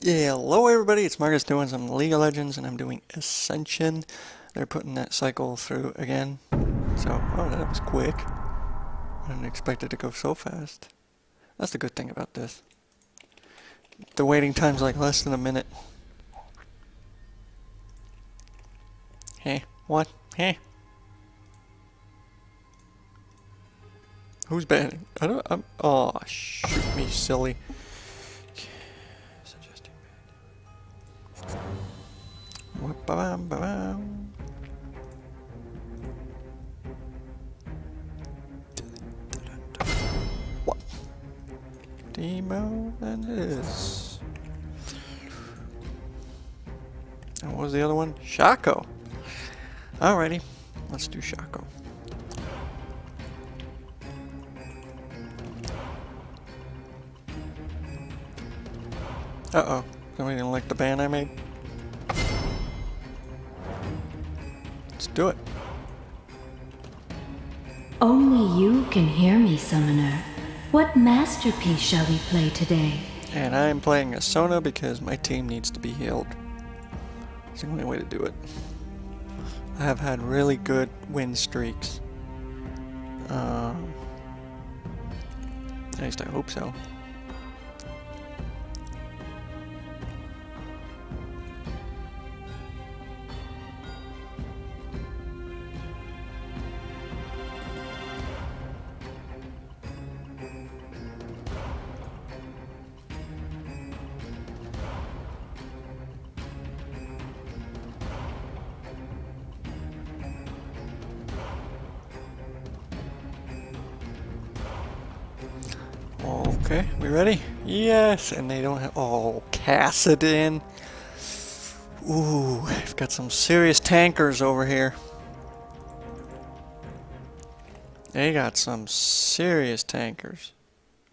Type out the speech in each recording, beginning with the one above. Yeah, hello everybody, it's Marcus doing some League of Legends, and I'm doing Ascension. They're putting that cycle through again. So, oh, that was quick. I didn't expect it to go so fast. That's the good thing about this. The waiting time's like less than a minute. Hey, what? Hey. Who's banning? Oh, shoot me, silly. What? Teemo, that is. And what was the other one? Shaco. Alrighty, let's do Shaco. Uh oh, somebody didn't like the ban I made. Do it. Only you can hear me, Summoner. What masterpiece shall we play today? And I'm playing a Sona because my team needs to be healed. It's the only way to do it. I have had really good win streaks. At least I hope so. Okay, we ready? Yes, and they don't have... Oh, Kassadin. Ooh, I've got some serious tankers over here. They got some serious tankers.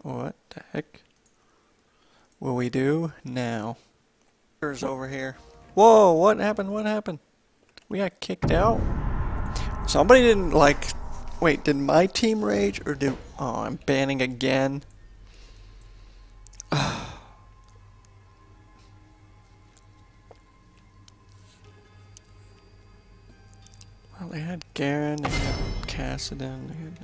What the heck will we do now? Tankers over here. Whoa, what happened? What happened? We got kicked out? Somebody didn't like... Wait, did my team rage or did... Oh, I'm banning again. Well, they had Garen, they had Kassadin, they had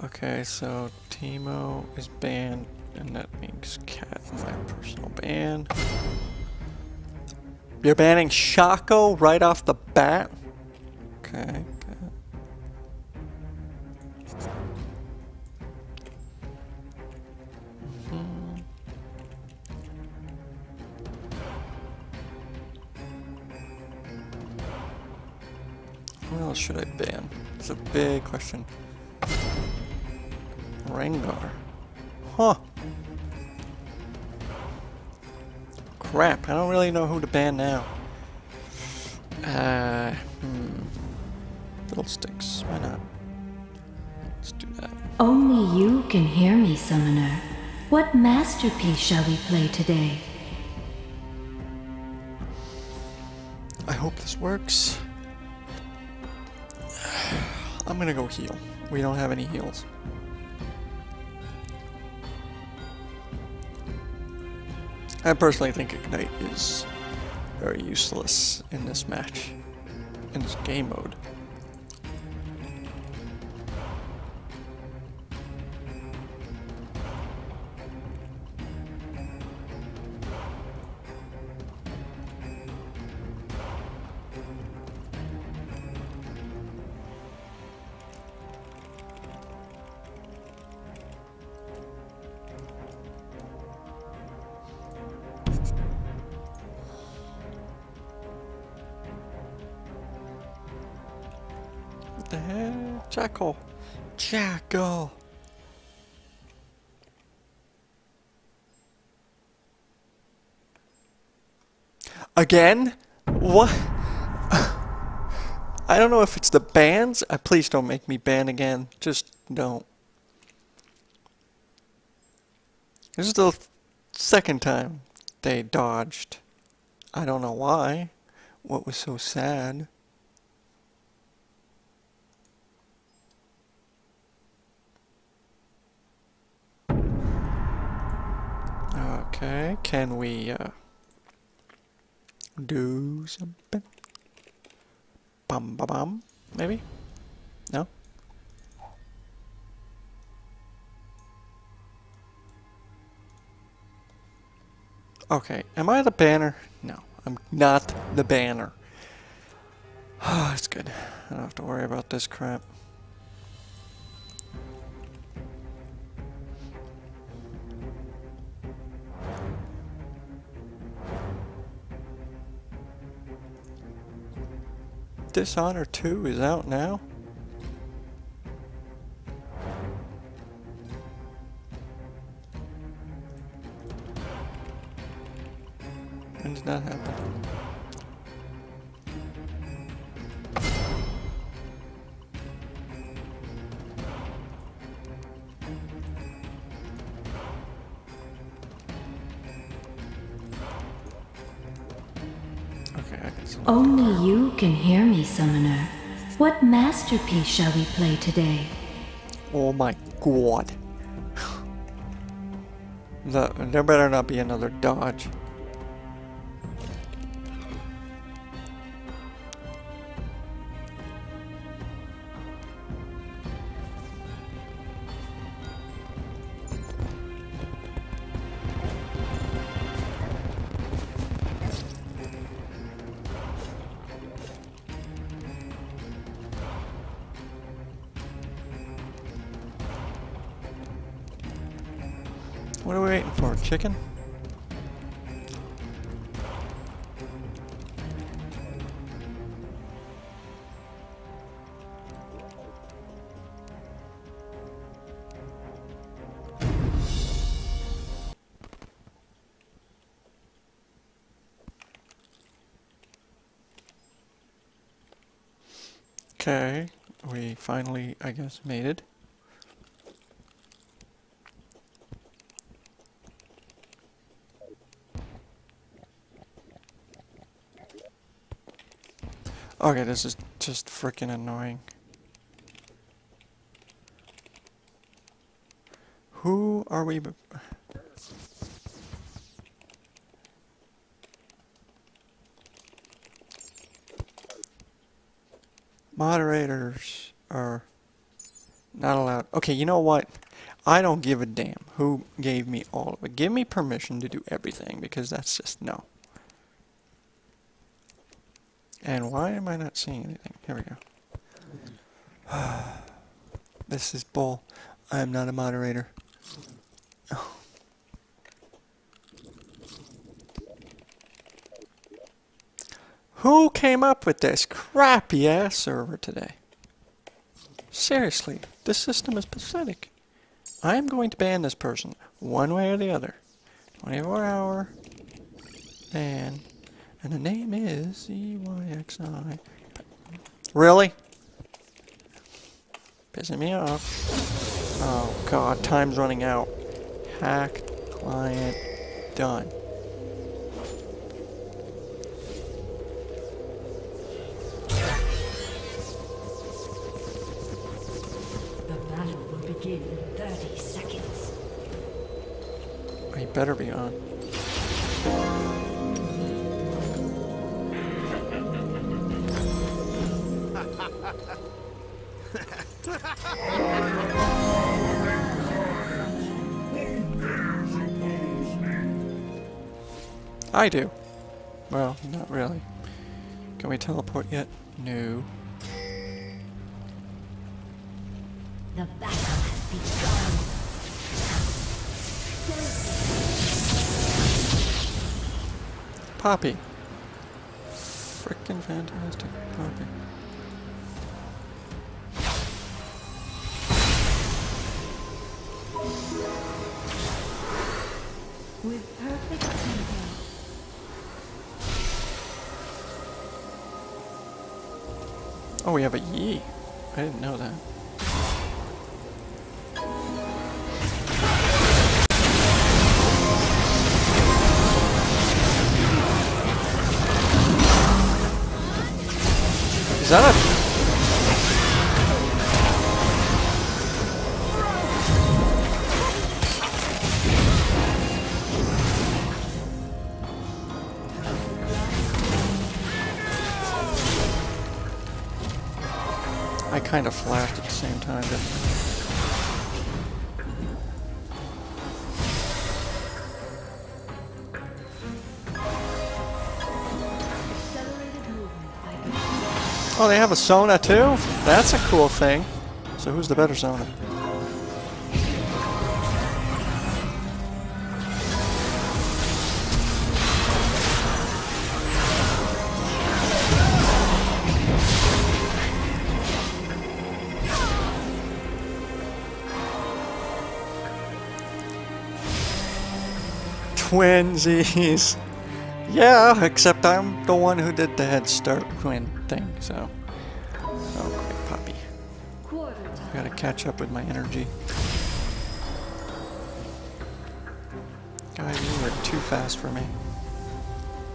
that. Okay, so Teemo is banned, and that makes Kat my personal ban. You're banning Shaco right off the bat? Okay. What else should I ban? It's a big question. Rengar. Huh. Crap, I don't really know who to ban now. Fiddlesticks, why not? Let's do that. Only you can hear me, Summoner. What masterpiece shall we play today? I hope this works. I'm gonna go heal. We don't have any heals. I personally think Ignite is very useless in this match, in this game mode. What the hell? Jackal! Jackal! Again? What? I don't know if it's the bans. Please don't make me ban again. Just don't. This is the second time they dodged. I don't know why. What was so sad? Okay, can we do something? Bum bum bum, maybe? No? Okay, am I the banner? No, I'm not the banner. Oh, it's good. I don't have to worry about this crap. Dishonored 2 is out now? When did that happen? Only you can hear me, Summoner. What masterpiece shall we play today? Oh my god. There better not be another dodge. What are we waiting for? Chicken? Okay, we finally, I guess, made it. Okay, this is just freaking annoying. Who are we? Moderators are not allowed. Okay, you know what? I don't give a damn who gave me all of it. Give me permission to do everything because that's just no. And why am I not seeing anything? Here we go. This is bull. I am not a moderator. Oh. Who came up with this crappy ass server today? Seriously, this system is pathetic. I am going to ban this person one way or the other. 24-hour ban. And the name is EYXI. Really? Pissing me off. Oh god, time's running out. Hack, client, done. The battle will begin in 30 seconds. I better be on. I do. Well, not really. Can we teleport yet? No. The battle has begun. Poppy. Frickin' fantastic Poppy. With perfect tempo. Oh, we have a Yi. I didn't know that. Is that a... kind of flashed at the same time, didn't it? Oh, they have a Sona too? That's a cool thing. So who's the better Sona? Twinsies. Yeah, except I'm the one who did the head start twin thing, so. Oh, great, Poppy. I gotta catch up with my energy. God, you are too fast for me.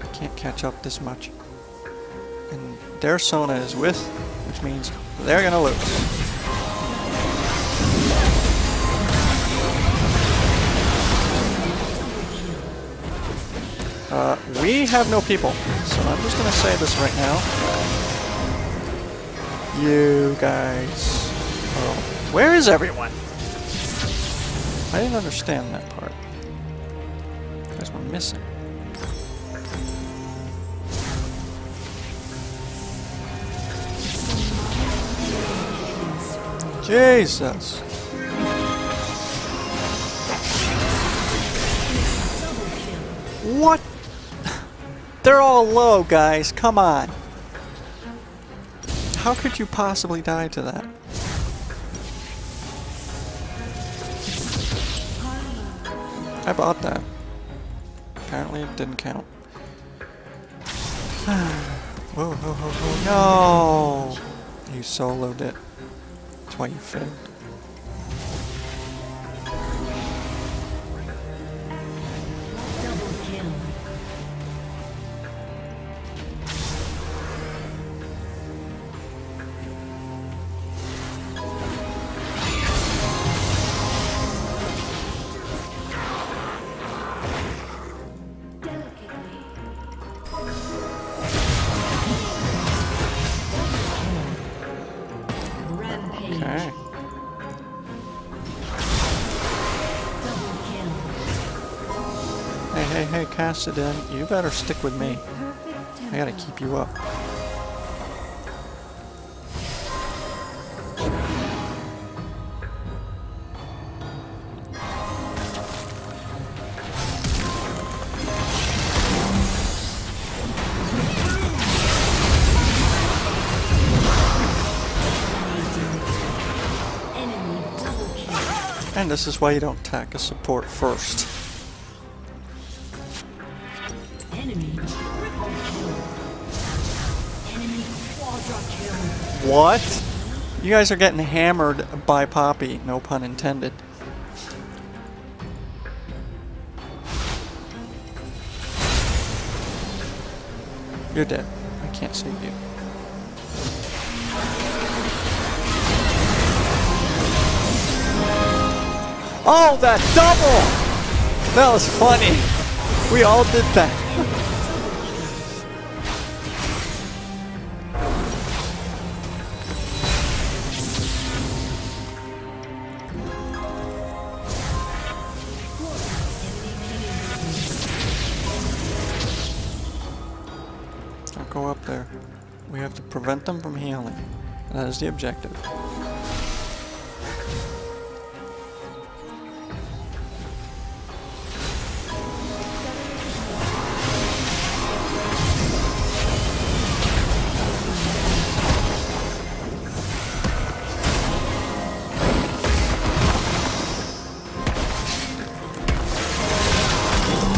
I can't catch up this much. And their Sona is with, which means they're gonna lose. We have no people, so I'm just gonna say this right now. You guys... Oh, where is everyone? I didn't understand that part. You guys were missing. Jesus! What? They're all low, guys. Come on. How could you possibly die to that? I bought that. Apparently it didn't count. Whoa, whoa, whoa, whoa. No! You soloed it. That's why you failed. Hey, Kassadin, you better stick with me. I gotta keep you up. And this is why you don't attack a support first. What? You guys are getting hammered by Poppy, no pun intended. You're dead. I can't save you. Oh, that double! That was funny. We all did that. Go up there. We have to prevent them from healing. And that is the objective.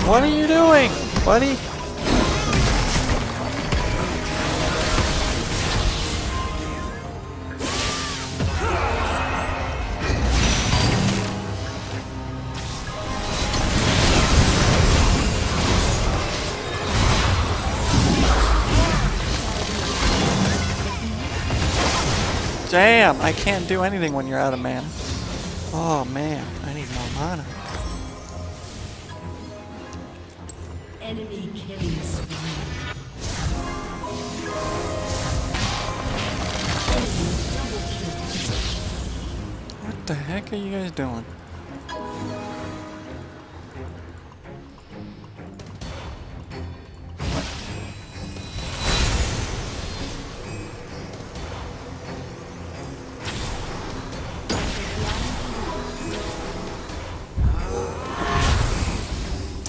What are you doing, buddy? Damn, I can't do anything when you're out of mana. Oh man, I need more mana. Enemy killing spree. Enemy double What the heck are you guys doing?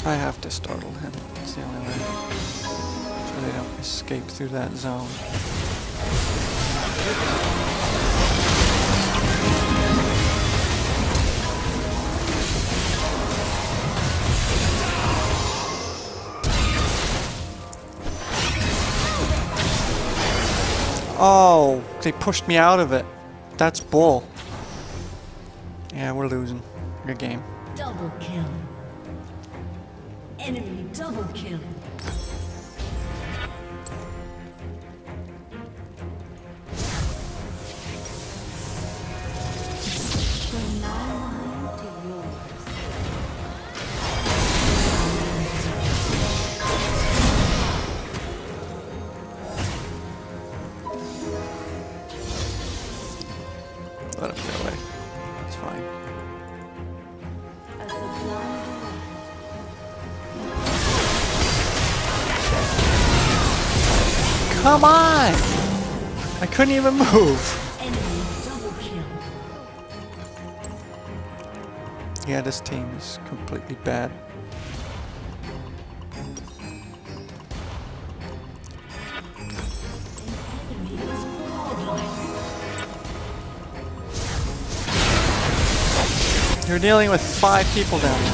I have to startle him, it's the only way, so they don't escape through that zone. Oh, they pushed me out of it. That's bull. Yeah, we're losing. Good game. Double kill. Enemy double kill. Come on! I couldn't even move. Enemy double kill. Yeah, this team is completely bad. You're dealing with 5 people down there.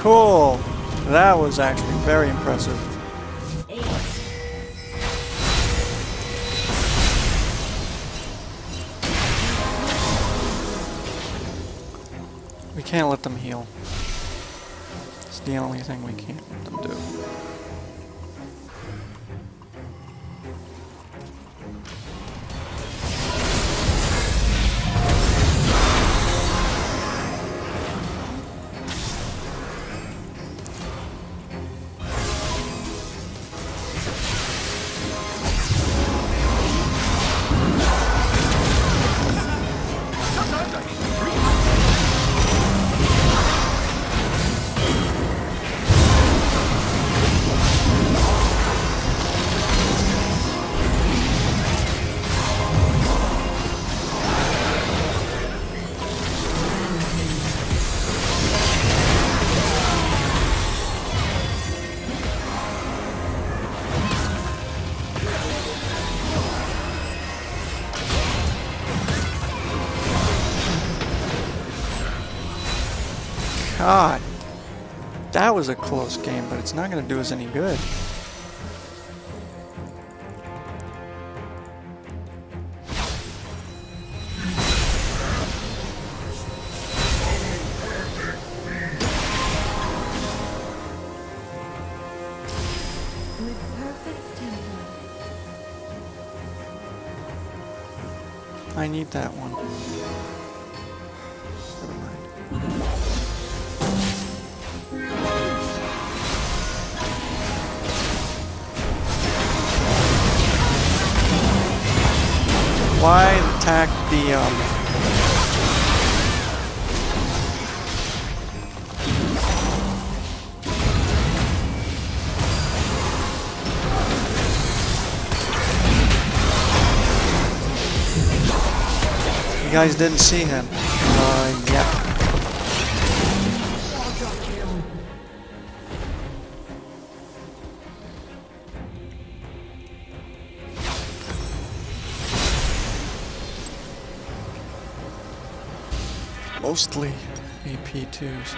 Cool! That was actually very impressive. We can't let them heal. It's the only thing we can't let them do. God, that was a close game, but it's not going to do us any good. I need that one. Why attack the, You guys didn't see him. Yeah. Mostly AP too, so.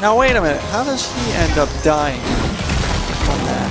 Now wait a minute, how does he end up dying from that?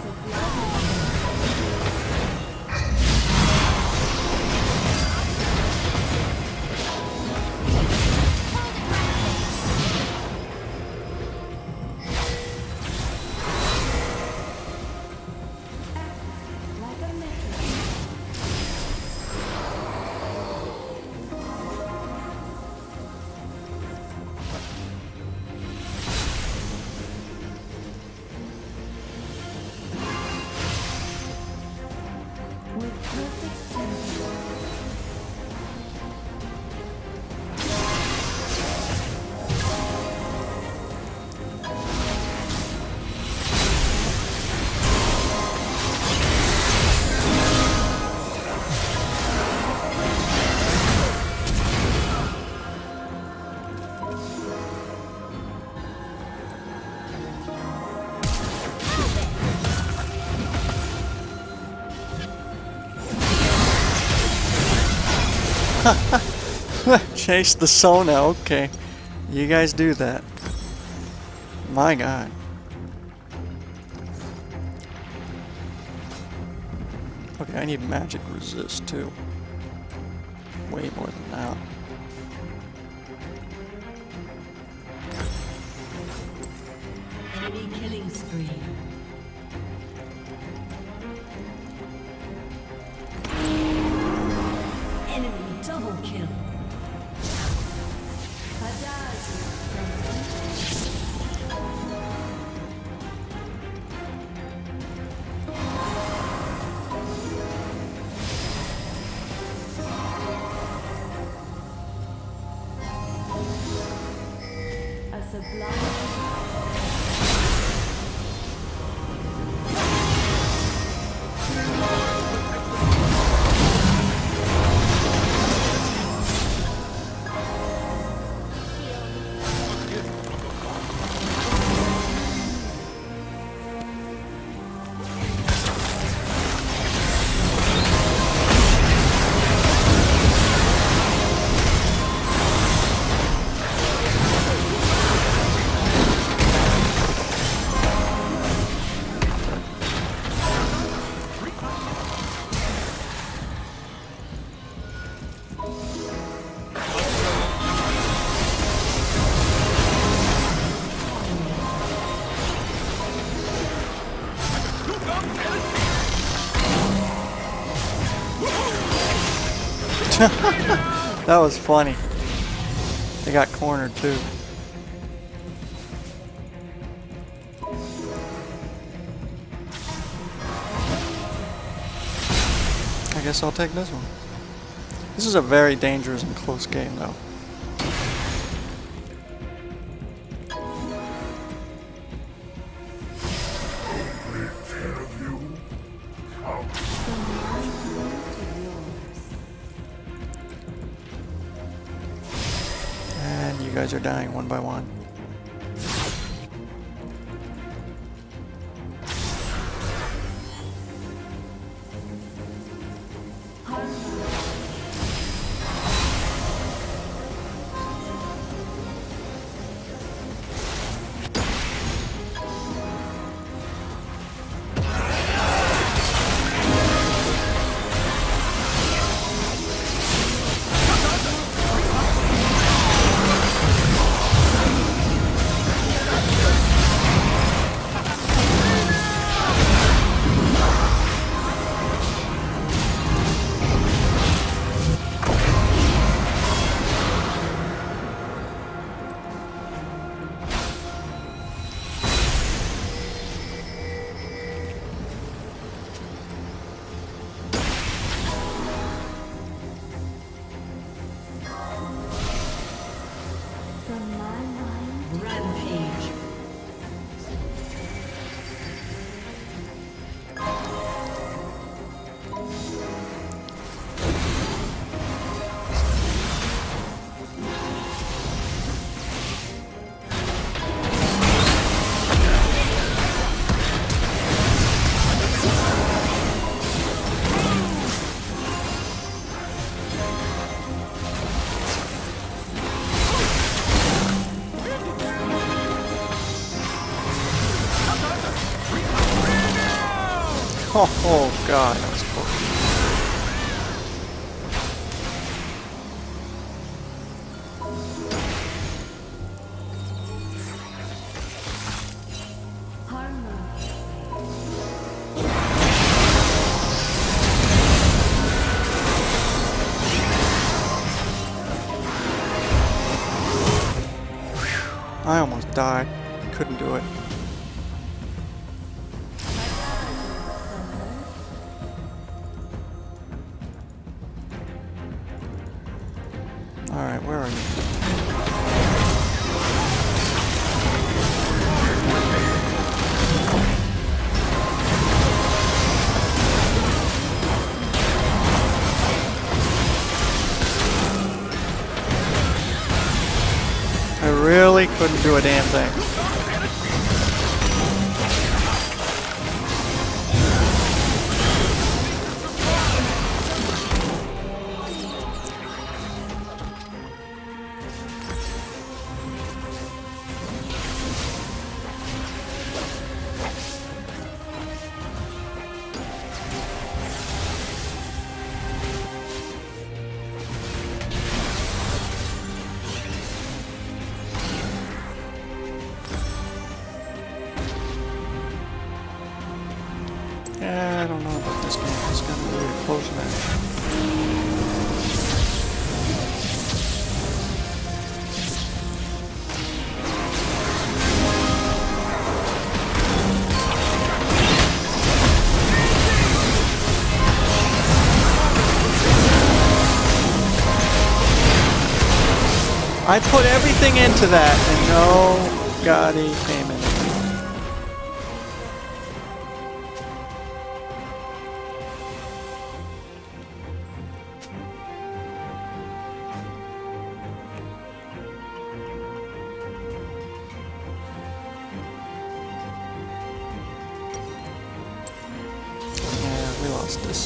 Chase the Sona, okay. You guys do that. My god. Okay, I need magic resist too. Way more than that. Enemy killing spree. That was funny. They got cornered too. I guess I'll take this one. This is a very dangerous and close game though. Are dying one by one. Rampage. Oh, oh god, that was cool. I almost died. Couldn't do it. Alright, where are you? I really couldn't do a damn thing. I don't know about this game. It's gonna be a close match. I put everything into that, and no Gotti came in. This.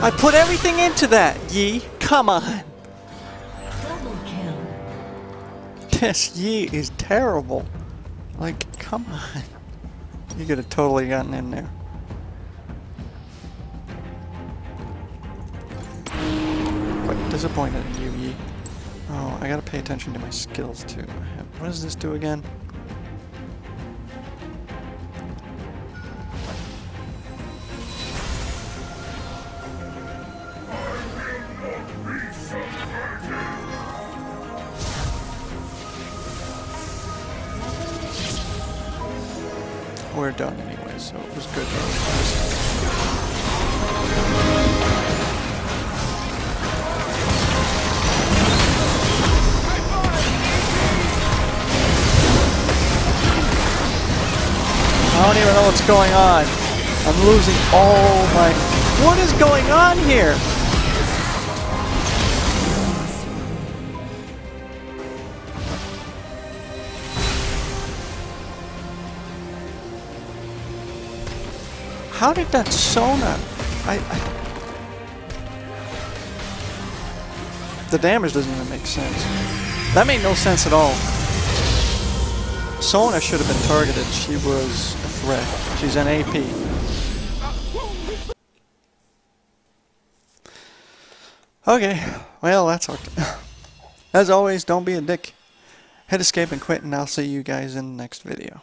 I put everything into that, Yi. Come on. Double kill. This Yi is terrible. Like, come on. You could have totally gotten in there. Quite disappointed in you, Yi. Oh, I gotta pay attention to my skills too. What does this do again? We're done anyway, so it was good though. I don't even know what's going on. I'm losing all my... What is going on here? How did that Sona... The damage doesn't even make sense. That made no sense at all. Sona should have been targeted. She was a threat. She's an AP. Okay, well, that sucked. As always, don't be a dick. Hit escape and quit, and I'll see you guys in the next video.